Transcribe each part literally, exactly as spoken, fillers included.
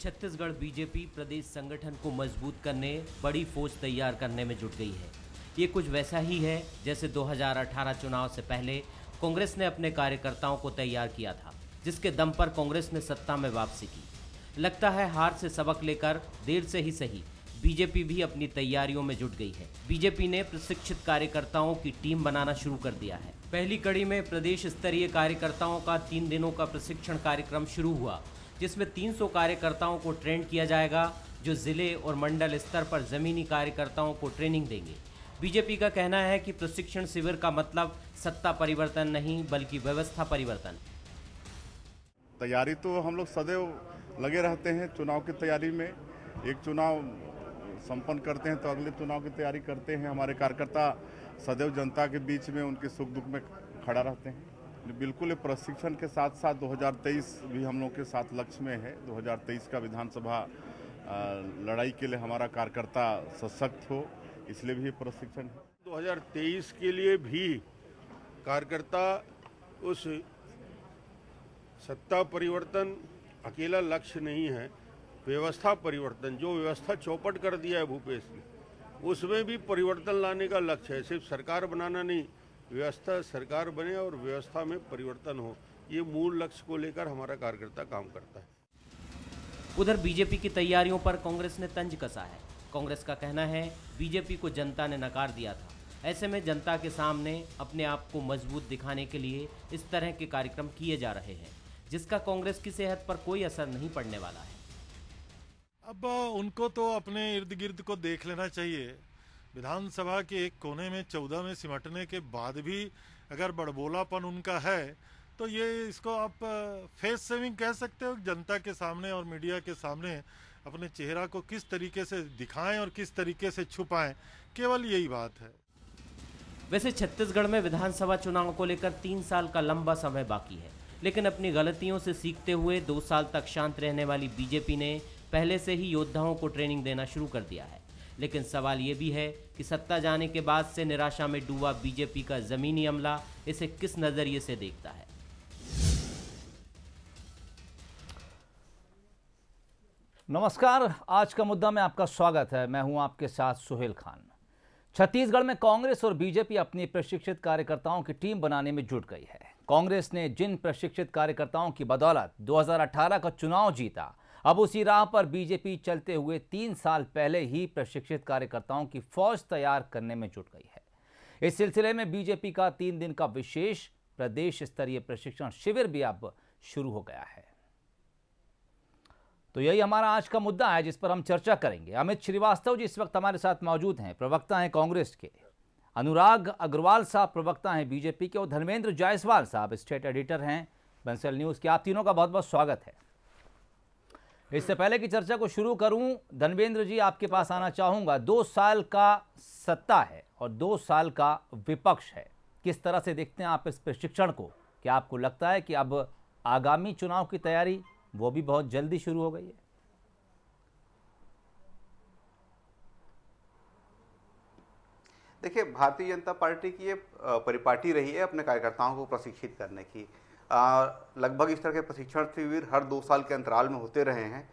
Chhattisgarh BJP प्रदेश संगठन को मजबूत करने, बड़ी फौज तैयार करने में जुट गई है। ये कुछ वैसा ही है जैसे दो हज़ार अठारह चुनाव से पहले कांग्रेस ने अपने कार्यकर्ताओं को तैयार किया था, जिसके दम पर कांग्रेस ने सत्ता में वापसी की। लगता है हार से सबक लेकर देर से ही सही बीजेपी भी अपनी तैयारियों में जुट गई है। बीजेपी ने प्रशिक्षित कार्यकर्ताओं की टीम बनाना शुरू कर दिया है। पहली कड़ी में प्रदेश स्तरीय कार्यकर्ताओं का तीन दिनों का प्रशिक्षण कार्यक्रम शुरू हुआ, जिसमें तीन सौ कार्यकर्ताओं को ट्रेन किया जाएगा, जो जिले और मंडल स्तर पर जमीनी कार्यकर्ताओं को ट्रेनिंग देंगे। बीजेपी का कहना है कि प्रशिक्षण शिविर का मतलब सत्ता परिवर्तन नहीं, बल्कि व्यवस्था परिवर्तन। तैयारी तो हम लोग सदैव लगे रहते हैं चुनाव की तैयारी में। एक चुनाव संपन्न करते हैं तो अगले चुनाव की तैयारी करते हैं। हमारे कार्यकर्ता सदैव जनता के बीच में, उनके सुख दुख में खड़ा रहते हैं। बिल्कुल प्रशिक्षण के साथ साथ दो हज़ार तेईस भी हम लोग के साथ लक्ष्य में है। दो हज़ार तेईस का विधानसभा लड़ाई के लिए हमारा कार्यकर्ता सशक्त हो, इसलिए भी प्रशिक्षण है। दो हज़ार तेईस के लिए भी कार्यकर्ता उस सत्ता परिवर्तन अकेला लक्ष्य नहीं है, व्यवस्था परिवर्तन, जो व्यवस्था चौपट कर दिया है भूपेश ने, उसमें भी परिवर्तन लाने का लक्ष्य है। सिर्फ सरकार बनाना नहीं, व्यवस्था सरकार बने और व्यवस्था में परिवर्तन हो, ये मूल लक्ष्य को लेकर हमारा कार्यकर्ता काम करता है। उधर बीजेपी की तैयारियों पर कांग्रेस ने तंज कसा है। कांग्रेस का कहना है बीजेपी को जनता ने नकार दिया था, ऐसे में जनता के सामने अपने आप को मजबूत दिखाने के लिए इस तरह के कार्यक्रम किए जा रहे हैं, जिसका कांग्रेस की सेहत पर कोई असर नहीं पड़ने वाला है। अब उनको तो अपने इर्द गिर्द को देख लेना चाहिए। विधानसभा के एक कोने में चौदह में सिमटने के बाद भी अगर बड़बोलापन उनका है तो ये इसको आप फेस सेविंग कह सकते हो। जनता के सामने और मीडिया के सामने अपने चेहरा को किस तरीके से दिखाएं और किस तरीके से छुपाएं, केवल यही बात है। वैसे छत्तीसगढ़ में विधानसभा चुनाव को लेकर तीन साल का लंबा समय बाकी है, लेकिन अपनी गलतियों से सीखते हुए दो साल तक शांत रहने वाली बीजेपी ने पहले से ही योद्धाओं को ट्रेनिंग देना शुरू कर दिया है। लेकिन सवाल ये भी है कि सत्ता जाने के बाद से निराशा में डूबा बीजेपी का जमीनी अमला इसे किस नज़रिए से देखता है। नमस्कार, आज का मुद्दा में आपका स्वागत है। मैं हूं आपके साथ सुहेल खान। छत्तीसगढ़ में कांग्रेस और बीजेपी अपनी प्रशिक्षित कार्यकर्ताओं की टीम बनाने में जुट गई है। कांग्रेस ने जिन प्रशिक्षित कार्यकर्ताओं की बदौलत दो हज़ार अठारह का चुनाव जीता, अब उसी राह पर बीजेपी चलते हुए तीन साल पहले ही प्रशिक्षित कार्यकर्ताओं की फौज तैयार करने में जुट गई है। इस सिलसिले में बीजेपी का तीन दिन का विशेष प्रदेश स्तरीय प्रशिक्षण शिविर भी अब शुरू हो गया है। तो यही हमारा आज का मुद्दा है, जिस पर हम चर्चा करेंगे। अमित श्रीवास्तव जी इस वक्त हमारे साथ मौजूद हैं, प्रवक्ता हैं कांग्रेस के। अनुराग अग्रवाल साहब प्रवक्ता हैं बीजेपी के, और धर्मेंद्र जायसवाल साहब स्टेट एडिटर हैं बंसल न्यूज़ के। आप तीनों का बहुत बहुत स्वागत है। इससे पहले की चर्चा को शुरू करूं, धर्मेंद्र जी आपके पास आना चाहूँगा। दो साल का सत्ता है और दो साल का विपक्ष है, किस तरह से देखते हैं आप इस प्रशिक्षण को? क्या आपको लगता है कि अब आगामी चुनाव की तैयारी वो भी बहुत जल्दी शुरू हो गई है? देखिए, भारतीय जनता पार्टी की ये परिपाटी रही है अपने कार्यकर्ताओं को प्रशिक्षित करने की। लगभग इस तरह के प्रशिक्षण शिविर हर दो साल के अंतराल में होते रहे हैं।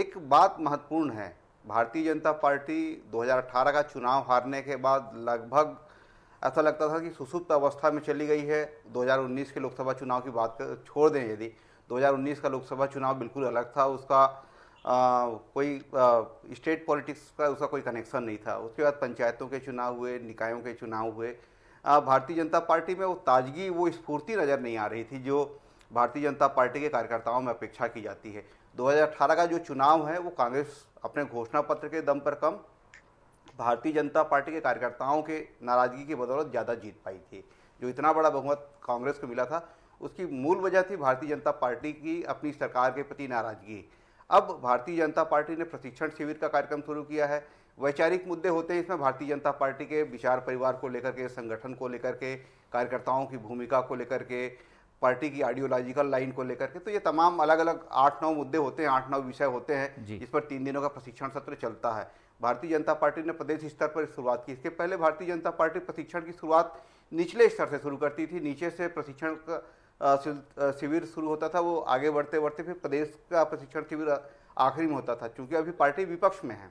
एक बात महत्वपूर्ण है, भारतीय जनता पार्टी दो हज़ार अठारह का चुनाव हारने के बाद लगभग ऐसा लगता था कि सुसुप्त अवस्था में चली गई है। दो हज़ार उन्नीस के लोकसभा चुनाव की बात कर छोड़ दें, यदि दो हज़ार उन्नीस का लोकसभा चुनाव बिल्कुल अलग था, उसका आ, कोई आ, स्टेट पॉलिटिक्स का उसका कोई कनेक्शन नहीं था। उसके बाद पंचायतों के चुनाव हुए, निकायों के चुनाव हुए। भारतीय जनता पार्टी में वो ताजगी, वो स्फूर्ति नज़र नहीं आ रही थी जो भारतीय जनता पार्टी के कार्यकर्ताओं में अपेक्षा की जाती है। दो हज़ार अठारह का जो चुनाव है वो कांग्रेस अपने घोषणा पत्र के दम पर कम, भारतीय जनता पार्टी के कार्यकर्ताओं के नाराज़गी की बदौलत ज़्यादा जीत पाई थी। जो इतना बड़ा बहुमत कांग्रेस को मिला था, उसकी मूल वजह थी भारतीय जनता पार्टी की अपनी सरकार के प्रति नाराज़गी। अब भारतीय जनता पार्टी ने प्रशिक्षण शिविर का कार्यक्रम शुरू किया है। वैचारिक मुद्दे होते हैं इसमें, भारतीय जनता पार्टी के विचार परिवार को लेकर के, संगठन को लेकर के, कार्यकर्ताओं की भूमिका को लेकर के, पार्टी की आइडियोलॉजिकल लाइन को लेकर के। तो ये तमाम अलग अलग आठ नौ मुद्दे होते हैं, आठ नौ विषय होते हैं, जिस पर तीन दिनों का प्रशिक्षण सत्र चलता है। भारतीय जनता पार्टी ने प्रदेश स्तर पर शुरुआत की। इसके पहले भारतीय जनता पार्टी प्रशिक्षण की शुरुआत निचले स्तर से शुरू करती थी, नीचे से प्रशिक्षण का शिविर शुरू होता था। वो आगे बढ़ते बढ़ते फिर प्रदेश का प्रशिक्षण शिविर आखिरी में होता था। चूँकि अभी पार्टी विपक्ष में है,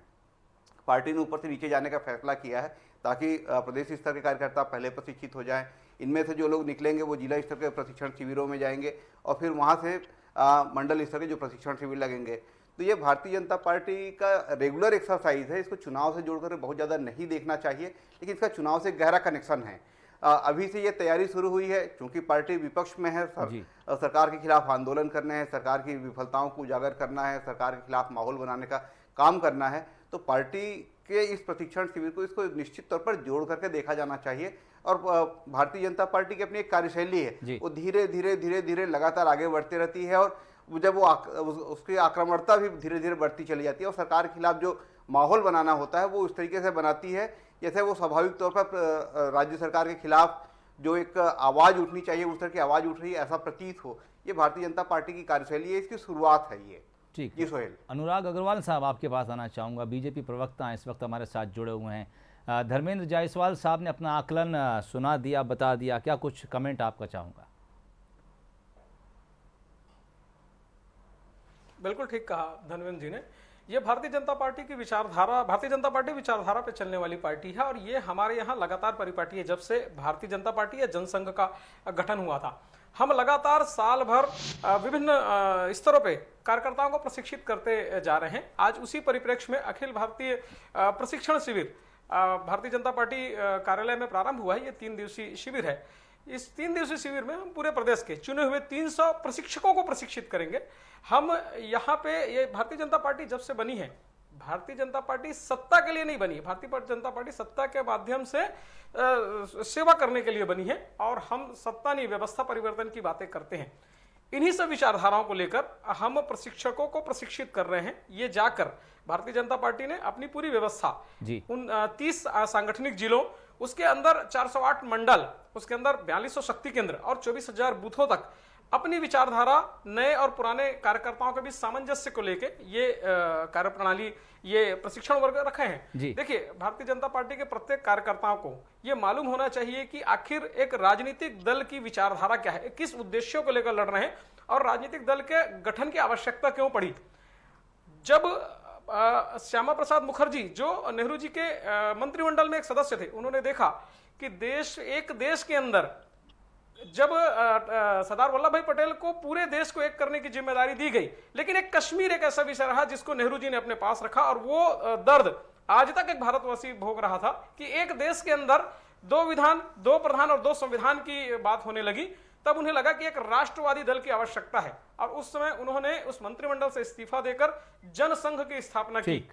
पार्टी ने ऊपर से नीचे जाने का फैसला किया है ताकि प्रदेश स्तर के कार्यकर्ता पहले प्रशिक्षित हो जाएं। इनमें से जो लोग निकलेंगे वो जिला स्तर के प्रशिक्षण शिविरों में जाएंगे और फिर वहाँ से मंडल स्तर के जो प्रशिक्षण शिविर लगेंगे। तो ये भारतीय जनता पार्टी का रेगुलर एक्सरसाइज है, इसको चुनाव से जोड़कर बहुत ज़्यादा नहीं देखना चाहिए, लेकिन इसका चुनाव से गहरा कनेक्शन है। अभी से ये तैयारी शुरू हुई है, क्योंकि पार्टी विपक्ष में है, सर, सरकार के खिलाफ आंदोलन करने हैं, सरकार की विफलताओं को उजागर करना है, सरकार के खिलाफ माहौल बनाने का काम करना है। तो पार्टी के इस प्रशिक्षण शिविर को इसको निश्चित तौर पर जोड़ करके देखा जाना चाहिए। और भारतीय जनता पार्टी की अपनी एक कार्यशैली है, वो धीरे धीरे धीरे धीरे लगातार आगे बढ़ती रहती है और जब वो आक, उसकी आक्रामकता भी धीरे धीरे बढ़ती चली जाती है और सरकार के खिलाफ जो माहौल बनाना होता है वो उस तरीके से बनाती है जैसे वो स्वाभाविक तौर पर राज्य सरकार के खिलाफ जो एक आवाज़ उठनी चाहिए उस तरह की आवाज़ उठ रही है, ऐसा प्रतीत हो। ये भारतीय जनता पार्टी की कार्यशैली है, इसकी शुरुआत है ये। ठीक जी सोहेल। अनुराग अग्रवाल साहब, आपके पास आना चाहूँगा। बीजेपी प्रवक्ता इस वक्त हमारे साथ जुड़े हुए हैं। धर्मेंद्र जायसवाल साहब ने अपना आकलन सुना दिया, बता दिया, क्या कुछ कमेंट आपका चाहूँगा? बिल्कुल ठीक कहा धर्मेंद्र जी ने। ये भारतीय जनता पार्टी की विचारधारा, भारतीय जनता पार्टी विचारधारा पे चलने वाली पार्टी है और ये हमारे यहाँ लगातार परिपाटी है। जब से भारतीय जनता पार्टी या जनसंघ का गठन हुआ था, हम लगातार साल भर विभिन्न स्तरों पे कार्यकर्ताओं को प्रशिक्षित करते जा रहे हैं। आज उसी परिप्रेक्ष्य में अखिल भारतीय प्रशिक्षण शिविर भारतीय जनता पार्टी कार्यालय में प्रारंभ हुआ है। ये तीन दिवसीय शिविर है। इस तीन दिवसीय शिविर में हम पूरे प्रदेश के चुने हुए तीन सौ प्रशिक्षकों को प्रशिक्षित करेंगे। हम यहाँ पे ये भारतीय जनता पार्टी जब से बनी है, भारतीय जनता पार्टी सत्ता के लिए नहीं बनी है, भारतीय जनता पार्टी सत्ता के माध्यम से सेवा करने के लिए बनी है और हम सत्ता नहीं व्यवस्था परिवर्तन की बातें करते हैं। इन्हीं सब विचारधाराओं को लेकर हम प्रशिक्षकों को प्रशिक्षित कर रहे हैं। ये जाकर भारतीय जनता पार्टी ने अपनी पूरी व्यवस्था उन तीस सांगठनिक जिलों, उसके अंदर चार सौ आठ मंडल, उसके अंदर बयालीस सौ शक्ति केंद्र और चौबीस हज़ार बूथों तक अपनी विचारधारा नए और पुराने कार्यकर्ताओं के बीच सामंजस्य को लेके ये कार्यप्रणाली, ये प्रशिक्षण वर्ग रखे हैं। देखिए, भारतीय जनता पार्टी के प्रत्येक कार्यकर्ताओं को ये मालूम होना चाहिए कि आखिर एक राजनीतिक दल की विचारधारा क्या है, किस उद्देश्यों को लेकर लड़ रहे हैं और राजनीतिक दल के गठन की आवश्यकता क्यों पड़ी। जब श्यामा प्रसाद मुखर्जी, जो नेहरू जी के मंत्रिमंडल में एक सदस्य थे, उन्होंने देखा कि देश एक देश के अंदर जब सरदार वल्लभ भाई पटेल को पूरे देश को एक करने की जिम्मेदारी दी गई, लेकिन एक कश्मीर एक ऐसा विषय रहा जिसको नेहरू जी ने अपने पास रखा और वो दर्द आज तक एक भारतवासी भोग रहा था कि एक देश के अंदर दो विधान, दो प्रधान और दो संविधान की बात होने लगी। तब उन्हें लगा कि एक राष्ट्रवादी दल की आवश्यकता है और उस समय उन्होंने उस मंत्रिमंडल से इस्तीफा देकर जनसंघ की स्थापना की।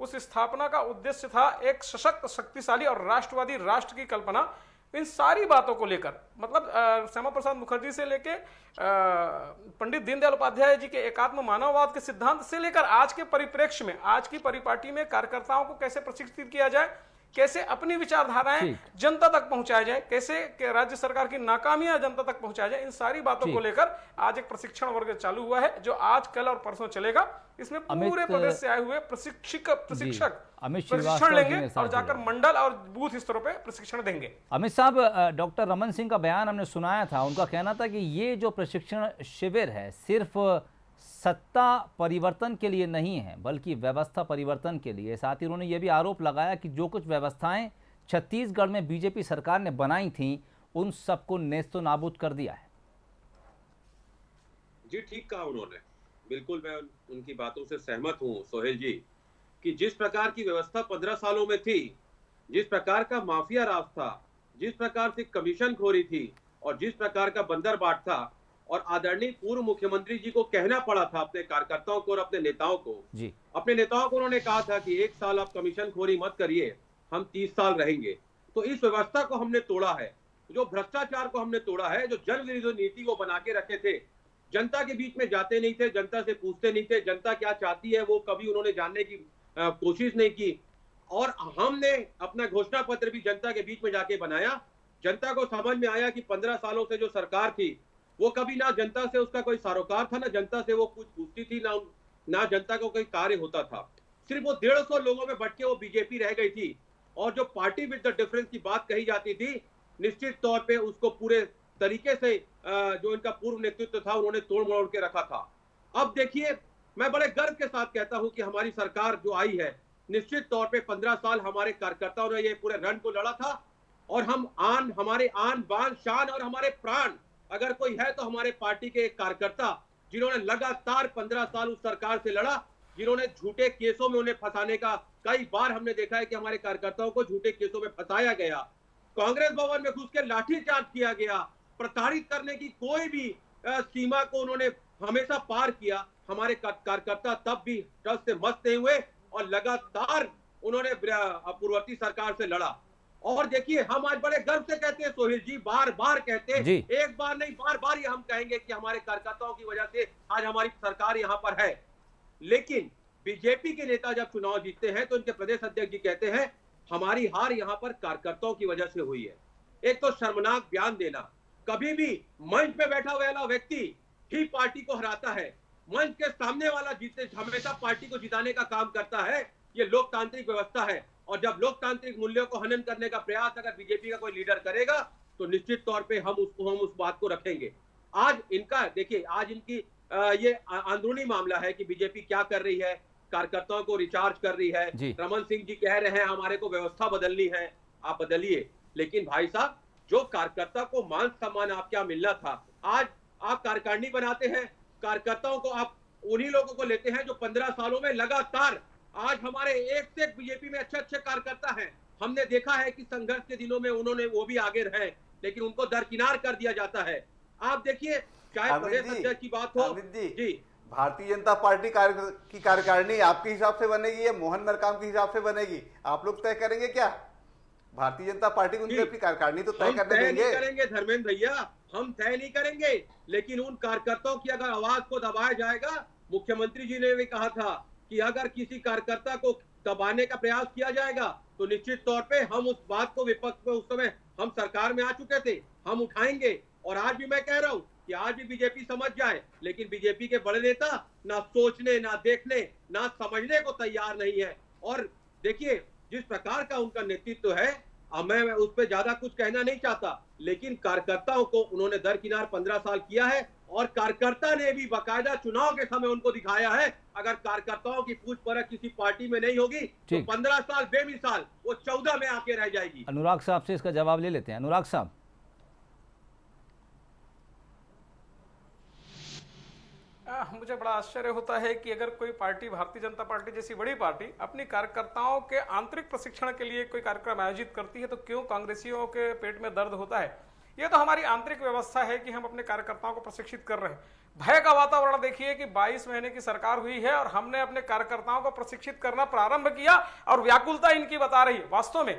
उस स्थापना का उद्देश्य था एक सशक्त, शक्तिशाली और राष्ट्रवादी राष्ट्र की कल्पना। इन सारी बातों को लेकर, मतलब श्यामा प्रसाद मुखर्जी से लेकर पंडित दीनदयाल उपाध्याय जी के एकात्म मानववाद के सिद्धांत से लेकर आज के परिप्रेक्ष्य में, आज की परिपाटी में कार्यकर्ताओं को कैसे प्रशिक्षित किया जाए, कैसे अपनी विचारधाराएं जनता तक पहुंचाया जाए, कैसे के राज्य सरकार की नाकामियां जनता तक पहुंचाया जाए, इन सारी बातों को लेकर आज एक प्रशिक्षण वर्ग चालू हुआ है जो आज, कल और परसों चलेगा। इसमें पूरे प्रदेश से आए हुए प्रशिक्षक प्रशिक्षक प्रशिक्षण लेंगे और जाकर मंडल और बूथ स्तरों पर प्रशिक्षण देंगे। अमित साहब, डॉक्टर रमन सिंह का बयान हमने सुनाया था, उनका कहना था कि ये जो प्रशिक्षण शिविर है सिर्फ सत्ता परिवर्तन के लिए नहीं है बल्कि व्यवस्था परिवर्तन के लिए। साथ ही उन्होंने ये भी आरोप लगाया कि जो कुछ व्यवस्थाएं छत्तीसगढ़ में बीजेपी सरकार ने बनाई थीं उन सबको नेस्तो नाबूद कर दिया है। जी ठीक कहा उन्होंने, बिल्कुल मैं उनकी बातों से सहमत हूं सोहेल जी, कि जिस प्रकार की व्यवस्था पंद्रह सालों में थी, जिस प्रकार का माफिया राज था, जिस प्रकार से कमीशन खोरी थी और जिस प्रकार का बंदरबाट था और आदरणीय पूर्व मुख्यमंत्री जी को कहना पड़ा था अपने कार्यकर्ताओं को और अपने नेताओं को जी। अपने नेताओं को उन्होंने कहा था कि एक साल आप कमीशन खोरी मत करिए, हम तीस साल रहेंगे। तो इस व्यवस्था को हमने तोड़ा है, जो भ्रष्टाचार को हमने तोड़ा है, जो जन विरोधी नीति को बना के रखे थे, जनता के बीच में जाते नहीं थे, जनता से पूछते नहीं थे, जनता क्या चाहती है वो कभी उन्होंने जानने की आ, कोशिश नहीं की। और हमने अपना घोषणा पत्र भी जनता के बीच में जाके बनाया। जनता को समझ में आया कि पंद्रह सालों से जो सरकार थी वो कभी ना जनता से उसका कोई सरोकार था, ना जनता से वो कुछ पूछती थी, ना ना जनता को कोई कार्य होता था। सिर्फ वो डेढ़ सौ लोगों में बट के वो बीजेपी रह गई थी और जो पार्टी विद द डिफरेंस की बात कही जाती थी, निश्चित तौर पे उसको पूरे तरीके से जो इनका पूर्व नेतृत्व था उन्होंने तोड़ मरोड़ के रखा था। अब देखिए मैं बड़े गर्व के साथ कहता हूं कि हमारी सरकार जो आई है, निश्चित तौर पे पंद्रह साल हमारे कार्यकर्ताओं ने ये पूरे रण को लड़ा था और हम आन हमारे आन बान शान और हमारे प्राण अगर कोई है तो हमारे पार्टी के एक कार्यकर्ता जिन्होंने लगातार पंद्रह साल उस सरकार से लड़ा, जिन्होंने झूठे केसों में उन्हें फंसाने का, कई बार हमने देखा है कि हमारे कार्यकर्ताओं को झूठे केसों में फंसाया गया, कांग्रेस भवन में घुस के लाठीचार्ज किया गया, प्रताड़ित करने की कोई भी सीमा को उन्होंने हमेशा पार किया। हमारे कार्यकर्ता तब भी डर से मस्त नहीं हुए और लगातार उन्होंने पूर्ववर्ती सरकार से लड़ा। और देखिए, हम आज बड़े गर्व से कहते हैं सोहेल जी, बार बार कहते हैं, एक बार नहीं बार बार ये हम कहेंगे कि हमारे कार्यकर्ताओं की वजह से आज हमारी सरकार यहाँ पर है। लेकिन बीजेपी के नेता जब चुनाव जीतते हैं तो इनके प्रदेश अध्यक्ष जी कहते हैं हमारी हार यहाँ पर कार्यकर्ताओं की वजह से हुई है। एक तो शर्मनाक बयान देना, कभी भी मंच पे बैठा वाला व्यक्ति ही पार्टी को हराता है, मंच के सामने वाला जीतने हमेशा पार्टी को जिताने का काम करता है। ये लोकतांत्रिक व्यवस्था है और जब लोकतांत्रिक मूल्यों को हनन करने का प्रयास अगर बीजेपी का कोई लीडर करेगा तो निश्चित तौर पे हम उसको हम उस बात को रखेंगे। आज इनका देखिए, आज इनकी आ, ये अंदरूनी मामला है कि बीजेपी क्या कर रही है, कार्यकर्ताओं को रिचार्ज कर रही है। रमन सिंह जी कह रहे हैं हमारे को व्यवस्था बदलनी है, आप बदलिए, लेकिन भाई साहब जो कार्यकर्ता को मान सम्मान आप क्या मिलना था, आज आप कार्यकारिणी बनाते हैं, कार्यकर्ताओं को आप उन्हीं लोगों को लेते हैं जो पंद्रह सालों में लगातार, आज हमारे एक से एक बीजेपी में अच्छे अच्छे कार्यकर्ता हैं। हमने देखा है कि संघर्ष के दिनों में उन्होंने वो भी आगे रहे, लेकिन उनको दरकिनार कर दिया जाता है। आप देखिए, चाहे प्रदेश अध्यक्ष की बात हो जी, भारतीय जनता पार्टी की कार्यकारिणी आपके हिसाब से बनेगी या मोहन मरकाम के हिसाब से बनेगी, आप लोग तय करेंगे क्या? भारतीय जनता पार्टी उनकी अपनी कार्यकारिणी तो तय करने देंगे करेंगे धर्मेंद्र भैया, हम तय नहीं करेंगे, लेकिन उन कार्यकर्ताओं की अगर आवाज को दबाया जाएगा, मुख्यमंत्री जी ने भी कहा था कि अगर किसी कार्यकर्ता को दबाने का प्रयास किया जाएगा तो निश्चित तौर पे हम उस बात को विपक्ष में, उस समय हम सरकार में आ चुके थे, हम उठाएंगे। और आज भी मैं कह रहा हूँ कि आज भी बीजेपी समझ जाए, लेकिन बीजेपी के बड़े नेता ना सोचने, ना देखने, ना समझने को तैयार नहीं है। और देखिए जिस प्रकार का उनका नेतृत्व है, मैं उस पर ज्यादा कुछ कहना नहीं चाहता, लेकिन कार्यकर्ताओं को उन्होंने दरकिनार पंद्रह साल किया है और कार्यकर्ता ने भी बकायदा चुनाव के समय उनको दिखाया है, अगर कार्यकर्ताओं की पूछ परख किसी पार्टी में नहीं होगी तो पंद्रह साल बेमिसाल वो चौदह में आके रह जाएगी। अनुराग साहब से इसका जवाब ले लेते हैं। अनुराग साहब, मुझे बड़ा आश्चर्य होता है कि अगर कोई पार्टी, भारतीय जनता पार्टी जैसी बड़ी पार्टी, अपनी कार्यकर्ताओं के आंतरिक प्रशिक्षण के लिए कोई कार्यक्रम आयोजित करती है तो क्यों कांग्रेसियों के पेट में दर्द होता है। ये तो हमारी आंतरिक व्यवस्था है कि हम अपने कार्यकर्ताओं को प्रशिक्षित कर रहे हैं। भय का वातावरण देखिए कि बाईस महीने की सरकार हुई है और हमने अपने कार्यकर्ताओं को प्रशिक्षित करना प्रारंभ किया और व्याकुलता इनकी बता रही है। वास्तव में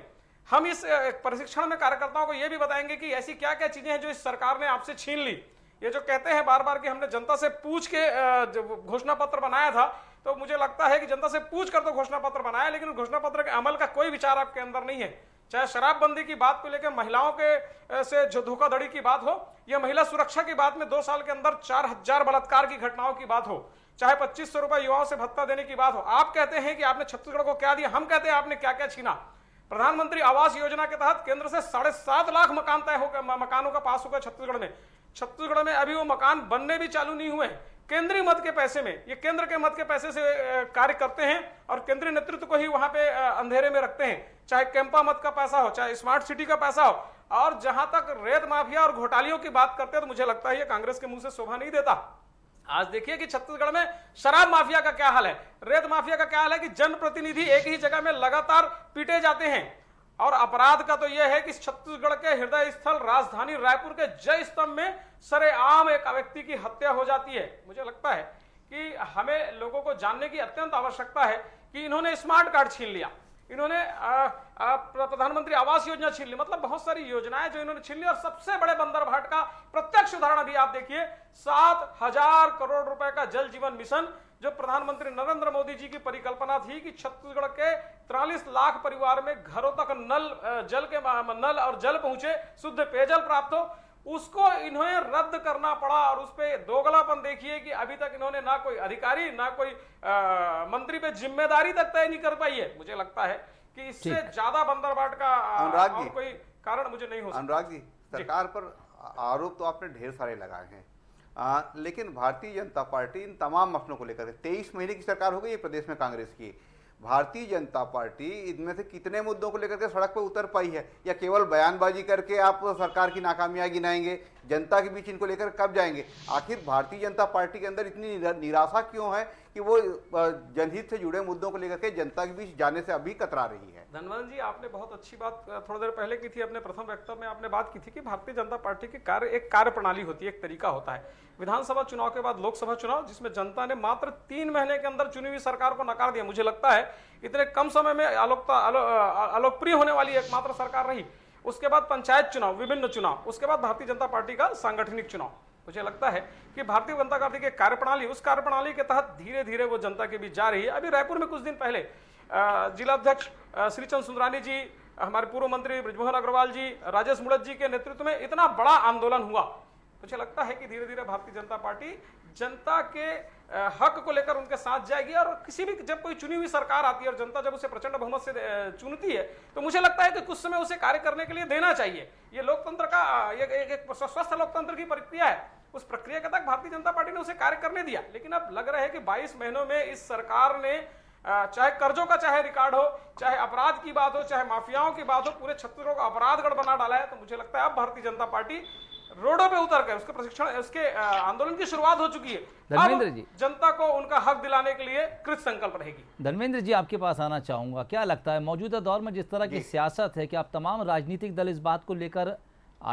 हम इस प्रशिक्षण में कार्यकर्ताओं को ये भी बताएंगे कि ऐसी क्या क्या चीजें हैं जो इस सरकार ने आपसे छीन ली। ये जो कहते हैं बार बार कि हमने जनता से पूछ के घोषणा पत्र बनाया था, तो मुझे लगता है कि जनता से पूछ कर तो घोषणा पत्र बनाया, लेकिन घोषणा पत्र के अमल का कोई विचार आपके अंदर नहीं है। चाहे शराबबंदी की बात को लेकर, महिलाओं के से जो धोखाधड़ी की बात हो, या महिला सुरक्षा की बात में दो साल के अंदर चार हजार बलात्कार की घटनाओं की बात हो, चाहे पच्चीस सौ रुपए युवाओं से भत्ता देने की बात हो, आप कहते हैं कि आपने छत्तीसगढ़ को क्या दिया, हम कहते हैं आपने क्या क्या छीना। प्रधानमंत्री आवास योजना के तहत केंद्र से साढ़े सात लाख मकान तय होकर मकानों का पास होगा छत्तीसगढ़ में। छत्तीसगढ़ में अभी वो मकान बनने भी चालू नहीं हुए। केंद्रीय मद के पैसे में, ये केंद्र के मद के पैसे से कार्य करते हैं और केंद्रीय नेतृत्व को ही वहां पे अंधेरे में रखते हैं। चाहे कैंपा मद का पैसा हो, चाहे स्मार्ट सिटी का पैसा हो। और जहां तक रेत माफिया और घोटालियों की बात करते हैं तो मुझे लगता है ये कांग्रेस के मुंह से शोभा नहीं देता। आज देखिए कि छत्तीसगढ़ में शराब माफिया का क्या हाल है, रेत माफिया का क्या हाल है कि जनप्रतिनिधि एक ही जगह में लगातार पीटे जाते हैं। और अपराध का तो यह है कि छत्तीसगढ़ के हृदय स्थल राजधानी रायपुर के जय स्तंभ में सरेआम एक व्यक्ति की हत्या हो जाती है। मुझे लगता है कि हमें लोगों को जानने की अत्यंत आवश्यकता है कि इन्होंने स्मार्ट कार्ड छीन लिया, इन्होंने प्रधानमंत्री आवास योजना छीन ली, मतलब बहुत सारी योजनाएं जो इन्होंने छीन ली। और सबसे बड़े बंदरभाट का प्रत्यक्ष उदाहरण अभी आप देखिए, सात हजार करोड़ रुपए का जल जीवन मिशन जो प्रधानमंत्री नरेंद्र मोदी जी की परिकल्पना थी कि छत्तीसगढ़ के तिरालीस लाख परिवार में घरों तक नल जल के नल और जल पहुंचे, शुद्ध पेयजल प्राप्त हो, उसको इन्हें रद्द करना पड़ा। और उस पर दोगलापन देखिए कि अभी तक इन्होंने ना कोई अधिकारी ना कोई आ, मंत्री पे जिम्मेदारी तक तय नहीं कर पाई है। मुझे लगता है कि इससे ज्यादा बंदरबाट का और कोई कारण मुझे नहीं हो सकता। अनुराग जी, सरकार पर आरोप तो आपने ढेर सारे लगाए हैं आ, लेकिन भारतीय जनता पार्टी इन तमाम मसलों को लेकर तेईस महीने की सरकार हो गई है प्रदेश में कांग्रेस की। भारतीय जनता पार्टी इनमें से कितने मुद्दों को लेकर के सड़क पर उतर पाई है, या केवल बयानबाजी करके आप सरकार की नाकामियां गिनाएंगे? जनता के बीच इनको लेकर कब जाएंगे? आखिर भारतीय जनता पार्टी के अंदर इतनी निराशा क्यों है कि वो जनहित से जुड़े मुद्दों को लेकर के जनता के बीच जाने से अभी कतरा रही है? धनवंत जी, आपने बहुत अच्छी बात थोड़ी देर पहले की थी, अपने प्रथम वक्तव्य में आपने बात की थी कि भारतीय जनता पार्टी की कार्य एक कार्य प्रणाली होती है, एक तरीका होता है। विधानसभा चुनाव के बाद लोकसभा चुनाव, जिसमें जनता ने मात्र तीन महीने के अंदर चुनी हुई सरकार को नकार दिया। मुझे लगता है इतने कम समय में आलोकता आलोकप्रिय होने वाली एकमात्र सरकार रही। उसके बाद पंचायत चुनाव, विभिन्न चुनाव, उसके बाद भारतीय जनता पार्टी का सांगठनिक चुनाव। मुझे लगता है कि भारतीय जनता पार्टी के कार्यप्रणाली, उस कार्यप्रणाली के तहत धीरे धीरे वो जनता के बीच जा रही है। अभी रायपुर में कुछ दिन पहले जिला अध्यक्ष श्रीचंद सुंदरानी जी, हमारे पूर्व मंत्री ब्रजमोहन अग्रवाल जी, राजेश मूड़त जी के नेतृत्व में इतना बड़ा आंदोलन हुआ। मुझे लगता है कि धीरे धीरे भारतीय जनता पार्टी जनता के हक को लेकर उनके साथ जाएगी, और किसी भी जब कोई चुनी हुई सरकार आती है और जनता जब उसे प्रचंड बहुमत से चुनती है, तो मुझे लगता है कि कुछ समय उसे कार्य करने के लिए देना चाहिए। ये लोकतंत्र का एक, एक, एक स्वस्थ लोकतंत्र की प्रक्रिया है। उस प्रक्रिया के तहत भारतीय जनता पार्टी ने उसे कार्य करने दिया, लेकिन अब लग रहा है कि बाईस महीनों में इस सरकार ने, चाहे कर्जों का चाहे रिकॉर्ड हो, चाहे अपराध की बात हो, चाहे माफियाओं की बात हो, पूरे छत्तीसगढ़ को अपराधगढ़ बना डाला है। तो मुझे लगता है अब भारतीय जनता पार्टी रोडों पे उतर कर उसके प्रशिक्षण, उसके आंदोलन की शुरुआत हो चुकी है। धर्मेंद्र जी, जनता को उनका हक दिलाने के लिए कृत संकल्प रहेगी। धर्मेंद्र जी, आपके पास आना चाहूंगा, क्या लगता है मौजूदा दौर में जिस तरह की सियासत है, कि आप तमाम राजनीतिक दल इस बात को लेकर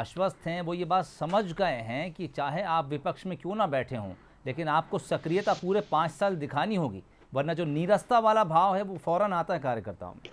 आश्वस्त हैं, वो ये बात समझ गए हैं कि चाहे आप विपक्ष में क्यों ना बैठे हों, लेकिन आपको सक्रियता पूरे पाँच साल दिखानी होगी, वरना जो नीरसता वाला भाव है वो फौरन आता है कार्यकर्ताओं में?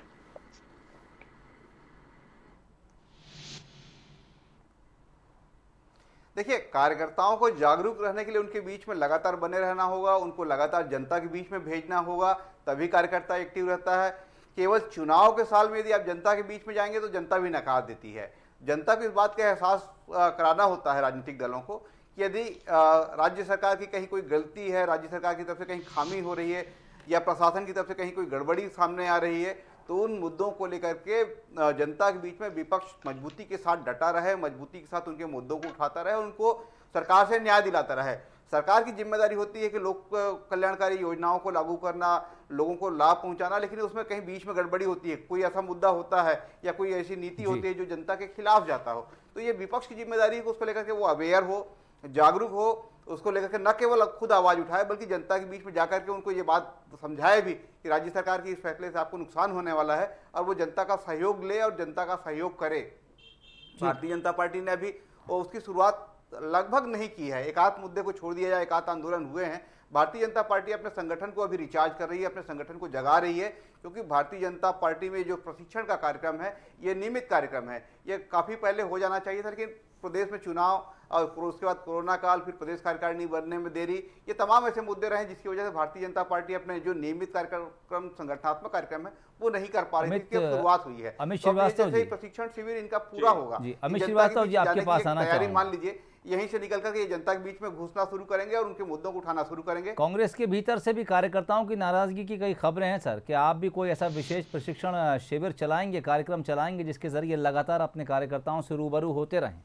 देखिए, कार्यकर्ताओं को जागरूक रहने के लिए उनके बीच में लगातार बने रहना होगा, उनको लगातार जनता के बीच में भेजना होगा, तभी कार्यकर्ता एक्टिव रहता है। केवल चुनाव के साल में यदि आप जनता के बीच में जाएंगे तो जनता भी नकार देती है। जनता को इस बात का एहसास कराना होता है राजनीतिक दलों को कि यदि राज्य सरकार की कहीं कोई गलती है, राज्य सरकार की तरफ से कहीं खामी हो रही है, या प्रशासन की तरफ से कहीं कोई गड़बड़ी सामने आ रही है, तो उन मुद्दों को लेकर के जनता के बीच में विपक्ष मजबूती के साथ डटा रहे, मजबूती के साथ उनके मुद्दों को उठाता रहे, उनको सरकार से न्याय दिलाता रहे। सरकार की जिम्मेदारी होती है कि लोक कल्याणकारी योजनाओं को लागू करना, लोगों को लाभ पहुंचाना, लेकिन उसमें कहीं बीच में गड़बड़ी होती है, कोई ऐसा मुद्दा होता है या कोई ऐसी नीति होती है जो जनता के खिलाफ जाता हो, तो ये विपक्ष की जिम्मेदारी है कि उसको लेकर के वो अवेयर हो, जागरूक हो, उसको लेकर के न केवल खुद आवाज़ उठाए बल्कि जनता के बीच में जाकर के उनको ये बात समझाए भी कि राज्य सरकार की इस फैसले से आपको नुकसान होने वाला है, और वो जनता का सहयोग ले और जनता का सहयोग करे। भारतीय जनता पार्टी ने अभी उसकी शुरुआत लगभग नहीं की है। एक आध मुद्दे को छोड़ दिया जाए, एक आध आंदोलन हुए हैं। भारतीय जनता पार्टी अपने संगठन को अभी रिचार्ज कर रही है, अपने संगठन को जगा रही है, क्योंकि भारतीय जनता पार्टी में जो प्रशिक्षण का कार्यक्रम है, ये नियमित कार्यक्रम है, ये काफ़ी पहले हो जाना चाहिए था, लेकिन प्रदेश में चुनाव और उसके बाद कोरोना काल, फिर प्रदेश कार्यकारिणी बनने में देरी, ये तमाम ऐसे मुद्दे रहे जिसकी वजह से भारतीय जनता पार्टी अपने जो नियमित कार्यक्रम, संगठनात्मक कार्यक्रम है, वो नहीं कर पा रही थी। शुरुआत हुई है। अमित श्रीवास्तव जी, प्रशिक्षण शिविर इनका पूरा होगा। अमित श्रीवास्तव जी, आपके पास आना चाहिए। तैयारी मान लीजिए, यहीं से निकल करके जनता के बीच में घुसना शुरू करेंगे और उनके मुद्दों को उठाना शुरू करेंगे। कांग्रेस के भीतर से भी कार्यकर्ताओं की नाराजगी की कई खबरें हैं सर, कि आप भी कोई ऐसा विशेष प्रशिक्षण शिविर चलाएंगे, कार्यक्रम चलाएंगे, जिसके जरिए लगातार अपने कार्यकर्ताओं से रूबरू होते रहें?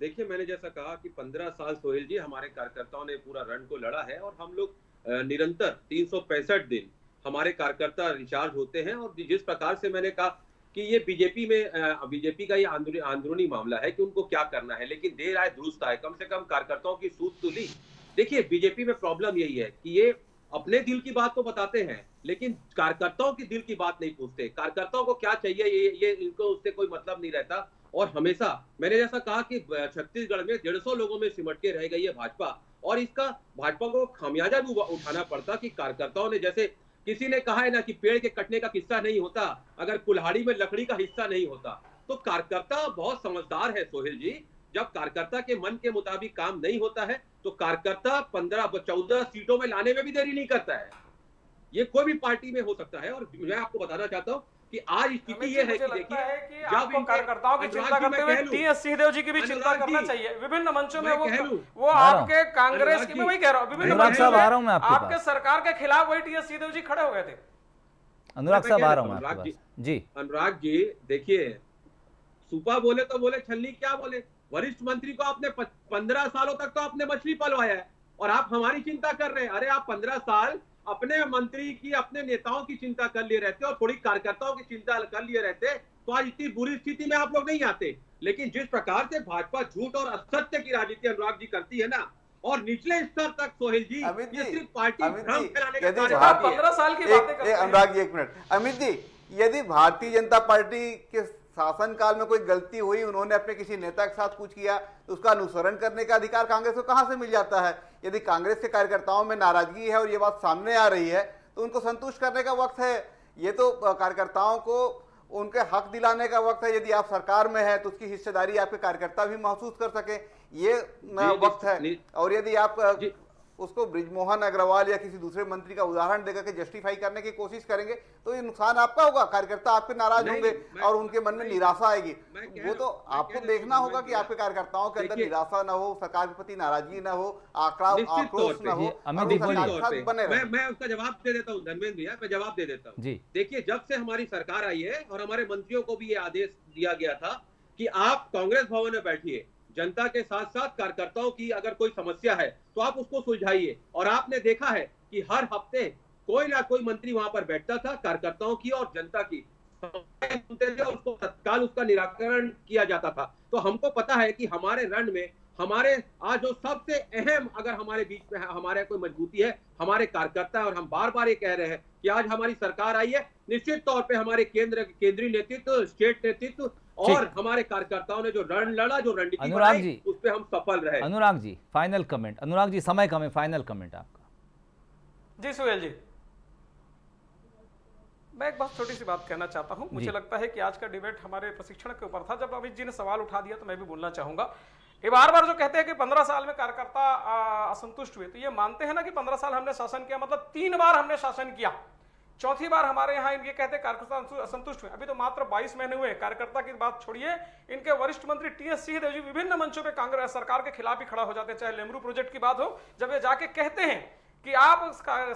देखिए, मैंने जैसा कहा कि पंद्रह साल सोहेल जी हमारे कार्यकर्ताओं ने पूरा रण को लड़ा है, और हम लोग निरंतर तीन सौ पैंसठ दिन हमारे कार्यकर्ता रिचार्ज होते हैं। और जिस प्रकार से मैंने कहा कि ये बीजेपी में, बीजेपी का ये आंदरू, आंदरूनी मामला है कि उनको क्या करना है, लेकिन देर आए दुरुस्त आए, कम से कम कार्यकर्ताओं की सूद तो ली। देखिए, बीजेपी में प्रॉब्लम यही है कि ये अपने दिल की बात तो बताते हैं, लेकिन कार्यकर्ताओं की दिल की बात नहीं पूछते। कार्यकर्ताओं को क्या चाहिए ये ये इनको उससे कोई मतलब नहीं रहता। और हमेशा मैंने जैसा कहा कि छत्तीसगढ़ में डेढ़ सौ लोगों में सिमट के रह गई है भाजपा, और इसका भाजपा को खामियाजा भी उठाना पड़ता कि कार्यकर्ताओं ने, जैसे किसी ने कहा है ना कि पेड़ के कटने का किस्सा नहीं होता अगर कुल्हाड़ी में लकड़ी का हिस्सा नहीं होता। तो कार्यकर्ता बहुत समझदार है सोहेल जी, जब कार्यकर्ता के मन के मुताबिक काम नहीं होता है तो कार्यकर्ता पंद्रह चौदह सीटों में लाने में भी देरी नहीं करता है। ये कोई भी पार्टी में हो सकता है। और मैं आपको बताना चाहता हूँ कि आज स्थिति ये है कि देखिए, आपको कार्यकर्ताओं की चिंता करते हुए टी एस सिंहदेव जी की भी चिंता करना चाहिए। विभिन्न मंचों में वो वो आपके कांग्रेस की, वही कह रहा हूँ, विभिन्न मंचों में आपके सरकार के खिलाफ वही टी एस सिंहदेव जी खड़े हो गए थे। अनुराग साहब आ रहा हूँ जी। अनुराग जी, देखिए, सुपा बोले तो बोले, छलनी क्या बोले, वरिष्ठ मंत्री को आपने पंद्रह सालों तक तो आपने मछली पलवाया है और आप हमारी चिंता कर रहे हैं। अरे आप पंद्रह साल अपने मंत्री की, अपने नेताओं की चिंता कर लिए रहते और थोड़ी कार्यकर्ताओं की चिंता कर लिए रहते तो आज इतनी बुरी स्थिति में आप लोग नहीं आते। लेकिन जिस प्रकार से भाजपा झूठ और असत्य की राजनीति अनुराग जी करती है ना, और निचले स्तर तक सोहेल जी ये सिर्फ पार्टी भ्रम फैलाने का पंद्रह साल की बातें करते हैं। अनुराग जी एक मिनट, अमित जी यदि भारतीय जनता पार्टी के शासनकाल में कोई गलती हुई, उन्होंने अपने किसी नेता के साथ कुछ किया तो उसका अनुसरण करने का अधिकार कांग्रेस को कहां से मिल जाता है? यदि कांग्रेस के कार्यकर्ताओं में नाराजगी है और ये बात सामने आ रही है तो उनको संतुष्ट करने का वक्त है, ये तो कार्यकर्ताओं को उनके हक दिलाने का वक्त है। यदि आप सरकार में है तो उसकी हिस्सेदारी आपके कार्यकर्ता भी महसूस कर सके, ये वक्त है। और यदि आप उसको ब्रजमोहन अग्रवाल या किसी दूसरे मंत्री का उदाहरण देकर के जस्टिफाई करने की कोशिश करेंगे तो ये नुकसान आपका होगा, कार्यकर्ता आपके नाराज होंगे और उनके मन में निराशा आएगी। वो तो आपको देखना होगा कि आपके कार्यकर्ताओं के अंदर निराशा ना हो, सरकार के प्रति नाराजगी ना हो, आक्राश आक्रोश ना हो, बने रहे। मैं उसका जवाब दे देता हूँ धर्मेंद्र भैया, मैं जवाब दे देता हूँ। देखिए, जब से हमारी सरकार आई है और हमारे मंत्रियों को भी ये आदेश दिया गया था कि आप कांग्रेस भवन में बैठिए, जनता के साथ साथ कार्यकर्ताओं की अगर कोई समस्या है तो आप उसको सुलझाइए। और आपने देखा है कि हर हफ्ते कोई ना कोई मंत्री वहां पर बैठता था, कार्यकर्ताओं की और जनता की उसको तत्काल उसका निराकरण किया जाता था। तो हमको पता है कि हमारे रण में हमारे आज जो सबसे अहम अगर हमारे बीच में हमारे कोई मजबूती है हमारे कार्यकर्ता है। और हम बार बार ये कह रहे हैं कि आज हमारी सरकार आई है, निश्चित तौर पे हमारे केंद्र केंद्रीय नेतृत्व, स्टेट नेतृत्व और हमारे कार्यकर्ताओं ने जो रण लड़ा, जो रणनीति बनाई उस पे हम सफल रहे। अनुराग जी फाइनल कमेंट, अनुराग जी समय कम है, फाइनल कमेंट आपका। जी सुहेल जी, मैं एक बहुत छोटी सी बात कहना चाहता हूँ। मुझे लगता है कि आज का डिबेट हमारे प्रशिक्षण के ऊपर था। जब अमित जी ने सवाल उठा दिया तो मैं भी बोलना चाहूंगा। ये बार बार जो कहते हैं कि पंद्रह साल में कार्यकर्ता असंतुष्ट हुए, तो ये मानते हैं ना कि पंद्रह साल हमने शासन किया, मतलब तीन बार हमने शासन किया, चौथी बार हमारे यहाँ इनके कहते हैं कार्यकर्ता असंतुष्ट हुए। अभी तो मात्र बाईस महीने हुए। कार्यकर्ता की बात छोड़िए, इनके वरिष्ठ मंत्री टी एस सिंहदेव जी विभिन्न मंचों पर कांग्रेस सरकार के खिलाफ ही खड़ा हो जाते हैं, चाहे लेमरू प्रोजेक्ट की बात हो, जब ये जाके कहते हैं कि आप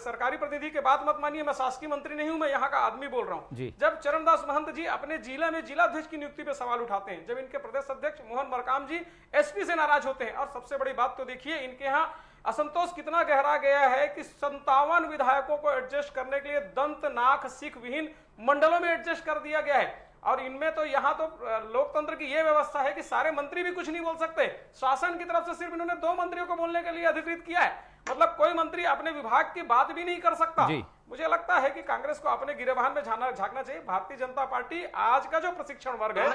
सरकारी प्रतिनिधि के बात मत मानिए, मैं शासकीय मंत्री नहीं हूं, मैं यहाँ का आदमी बोल रहा हूँ। जब चरणदास महंत जी अपने जिला में जिलाध्यक्ष की नियुक्ति पे सवाल उठाते हैं, जब इनके प्रदेश अध्यक्ष मोहन मरकाम जी एसपी से नाराज होते हैं, और सबसे बड़ी बात तो देखिए इनके यहाँ असंतोष कितना गहरा गया है कि संतावन विधायकों को एडजस्ट करने के लिए दंत नाक सिख विहीन मंडलों में एडजस्ट कर दिया गया है। और इनमें तो यहाँ तो लोकतंत्र की ये व्यवस्था है कि सारे मंत्री भी कुछ नहीं बोल सकते, शासन की तरफ से सिर्फ इन्होंने दो मंत्रियों को बोलने के लिए अधिकृत किया है, मतलब कोई मंत्री अपने विभाग की बात भी नहीं कर सकता। मुझे लगता है कि कांग्रेस को अपने गिरेबान में झांकना चाहिए। भारतीय जनता पार्टी आज का जो प्रशिक्षण वर्ग है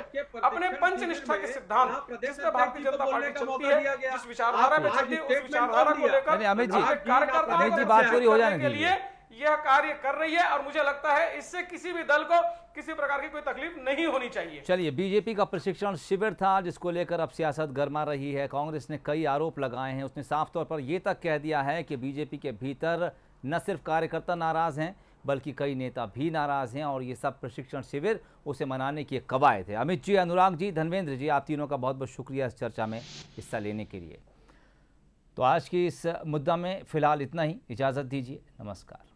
अपने पंचनिष्ठा के सिद्धांत जिसमें भारतीय जनता पार्टी चलती है, जिस विचारधारा में चलती है, उस विचारधारा को लेकर कार्यकर्ताओं के लिए यह कार्य कर रही है। और मुझे लगता है इससे किसी भी दल को किसी प्रकार की कोई तकलीफ नहीं होनी चाहिए। चलिए, बीजेपी का प्रशिक्षण शिविर था जिसको लेकर अब सियासत गरमा रही है। कांग्रेस ने कई आरोप लगाए हैं, उसने साफ तौर पर यह तक कह दिया है कि बीजेपी के भीतर न सिर्फ कार्यकर्ता नाराज हैं बल्कि कई नेता भी नाराज हैं और ये सब प्रशिक्षण शिविर उसे मनाने की एक कवायद है। अमित जी, अनुराग जी, धर्मेंद्र जी, आप तीनों का बहुत बहुत शुक्रिया इस चर्चा में हिस्सा लेने के लिए। तो आज की इस मुद्दा में फिलहाल इतना ही, इजाज़त दीजिए, नमस्कार।